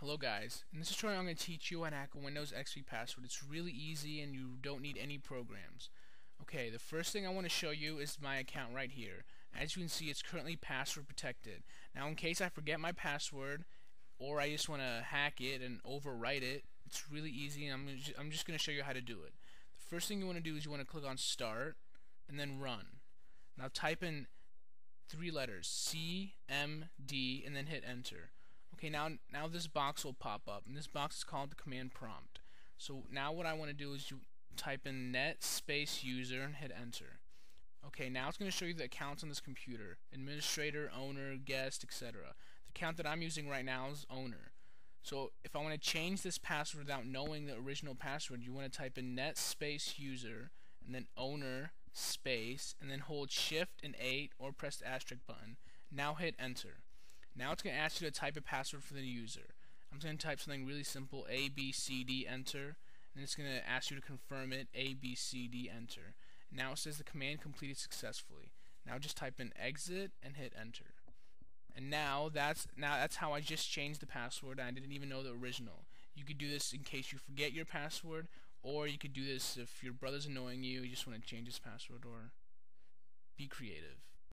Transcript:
Hello guys, in this tutorial I'm going to teach you how to hack a Windows XP password. It's really easy and you don't need any programs. Okay, the first thing I want to show you is my account right here. As you can see, it's currently password protected. Now in case I forget my password or I just want to hack it and overwrite it, it's really easy and I'm just going to show you how to do it. The first thing you want to do is you want to click on Start and then Run. Now type in three letters, CMD, and then hit Enter. Okay, now this box will pop up, and this box is called the command prompt. So now what I want to do is you type in net space user and hit enter. Okay, now it's going to show you the accounts on this computer: administrator, owner, guest, etc. The account that I'm using right now is owner. So if I want to change this password without knowing the original password, you want to type in net space user and then owner space and then hold shift and 8 or press the asterisk button. Now hit enter. Now it's going to ask you to type a password for the user. I'm going to type something really simple, A, B, C, D, enter, and it's going to ask you to confirm it, A, B, C, D, enter. Now it says the command completed successfully. Now just type in exit and hit enter. And now that's how I just changed the password. I didn't even know the original. You could do this in case you forget your password, or you could do this if your brother's annoying you, you just want to change his password, or be creative.